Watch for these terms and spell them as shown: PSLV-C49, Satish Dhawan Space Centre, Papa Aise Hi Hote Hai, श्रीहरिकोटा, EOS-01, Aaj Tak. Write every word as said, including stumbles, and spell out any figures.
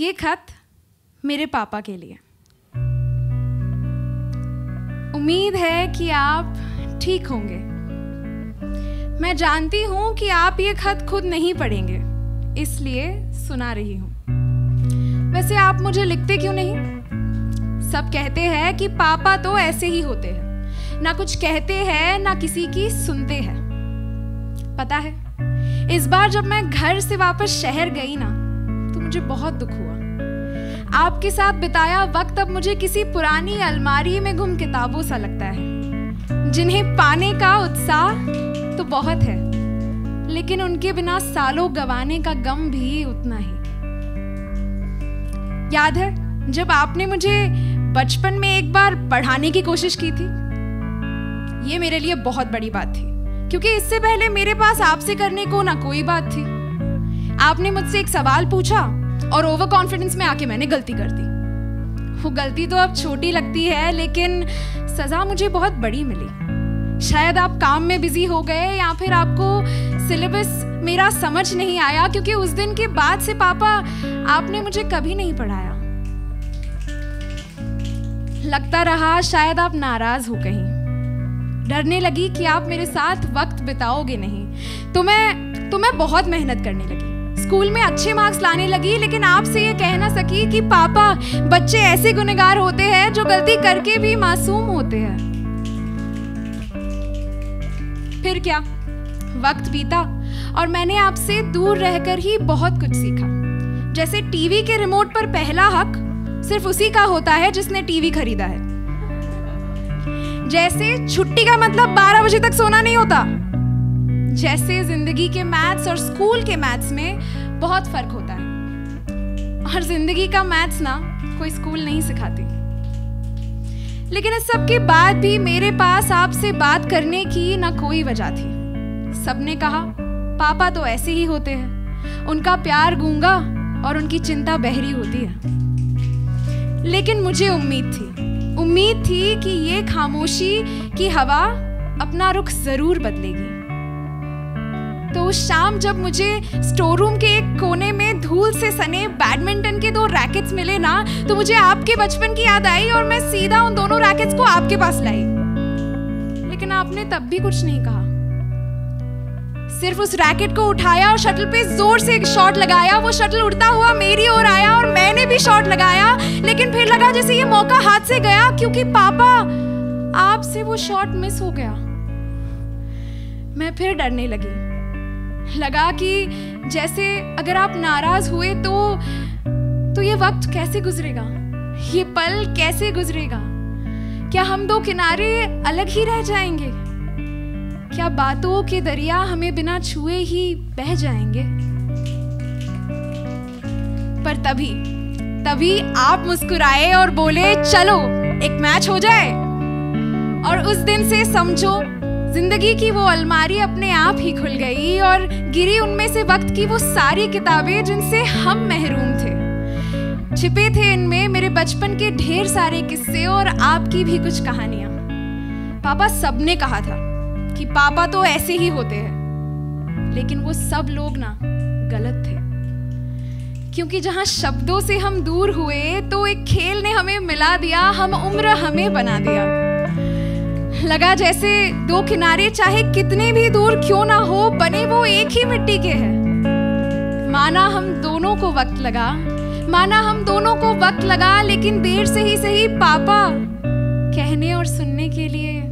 ये खत मेरे पापा के लिए। उम्मीद है कि आप ठीक होंगे। मैं जानती हूँ कि आप ये खत खुद नहीं पढ़ेंगे, इसलिए सुना रही हूँ। वैसे आप मुझे लिखते क्यों नहीं? सब कहते हैं कि पापा तो ऐसे ही होते हैं, ना कुछ कहते हैं ना किसी की सुनते हैं। पता है, इस बार जब मैं घर से वापस शहर गई ना, तो मुझे बहुत दुख हुआ। आपके साथ बिताया वक्त अब मुझे किसी पुरानी अलमारी में गुम किताबों सा लगता है, जिन्हें पाने का उत्साह तो बहुत है, लेकिन उनके बिना सालों गंवाने का गम भी उतना ही। याद है जब आपने मुझे बचपन में एक बार पढ़ाने की कोशिश की थी? ये मेरे लिए बहुत बड़ी बात थी, क्योंकि इससे पहले मेरे पास आपसे करने को ना कोई बात थी। आपने मुझसे एक सवाल पूछा और ओवर कॉन्फिडेंस में आके मैंने गलती कर दी। वो गलती तो अब छोटी लगती है, लेकिन सजा मुझे बहुत बड़ी मिली। शायद आप काम में बिजी हो गए, या फिर आपको सिलेबस मेरा समझ नहीं आया, क्योंकि उस दिन के बाद से पापा आपने मुझे कभी नहीं पढ़ाया। लगता रहा शायद आप नाराज हो गई, डरने लगी कि आप मेरे साथ वक्त बिताओगे नहीं, तो मैं तो मैं बहुत मेहनत करने लगी, स्कूल में अच्छे मार्क्स लाने लगी, लेकिन आपसे ये कह ना सकी कि पापा, बच्चे ऐसे गुनहगार होते हैं जो गलती करके भी मासूम होते हैं। फिर क्या, वक्त बीता और मैंने आपसे दूर रहकर ही बहुत कुछ सीखा। जैसे टीवी के रिमोट पर पहला हक सिर्फ उसी का होता है जिसने टीवी खरीदा है। जैसे छुट्टी का मतलब बारह बजे तक सोना नहीं होता। जैसे जिंदगी के मैथ्स और स्कूल के मैथ्स में बहुत फर्क होता है, और जिंदगी का मैथ्स ना कोई स्कूल नहीं सिखाती। लेकिन इस सब के बाद भी मेरे पास आपसे बात करने की ना कोई वजह थी। सबने कहा पापा तो ऐसे ही होते हैं, उनका प्यार गूंगा और उनकी चिंता बहरी होती है। लेकिन मुझे उम्मीद थी उम्मीद थी कि ये खामोशी की हवा अपना रुख जरूर बदलेगी। तो उस शाम जब मुझे स्टोर रूम के एक कोने में धूल से सने बैडमिंटन के दो रैकेट्स मिले ना, तो मुझे आपके बचपन की याद आई और मैं सीधा उन दोनों रैकेट्स को आपके पास लाई। लेकिन आपने तब भी कुछ नहीं कहा, सिर्फ उस रैकेट को उठाया और शटल पे जोर से एक शॉट लगाया। वो शटल उड़ता हुआ मेरी ओर आया और मैंने भी शॉट लगाया, लेकिन फिर लगा जैसे ये मौका हाथ से गया, क्योंकि पापा, आपसे वो शॉट मिस हो गया। मैं फिर डरने लगी, लगा कि जैसे अगर आप नाराज हुए तो तो ये वक्त कैसे गुजरेगा, ये पल कैसे गुजरेगा, क्या हम दो किनारे अलग ही रह जाएंगे, क्या बातों के दरिया हमें बिना छुए ही बह जाएंगे। पर तभी तभी आप मुस्कुराए और बोले, चलो एक मैच हो जाए। और उस दिन से समझो जिंदगी की वो अलमारी अपने आप ही खुल गई और गिरी उनमें से वक्त की वो सारी किताबें जिनसे हम महरूम थे। छिपे थे इनमें मेरे बचपन के ढेर सारे किस्से और आपकी भी कुछ कहानियां। पापा, सबने कहा था कि पापा तो ऐसे ही होते हैं, लेकिन वो सब लोग ना गलत थे, क्योंकि जहां शब्दों से हम दूर हुए तो एक खेल ने हमें मिला दिया, हम उम्र हमें बना दिया। लगा जैसे दो किनारे चाहे कितने भी दूर क्यों ना हो, बने वो एक ही मिट्टी के हैं। माना हम दोनों को वक्त लगा माना हम दोनों को वक्त लगा लेकिन देर से ही सही, पापा कहने और सुनने के लिए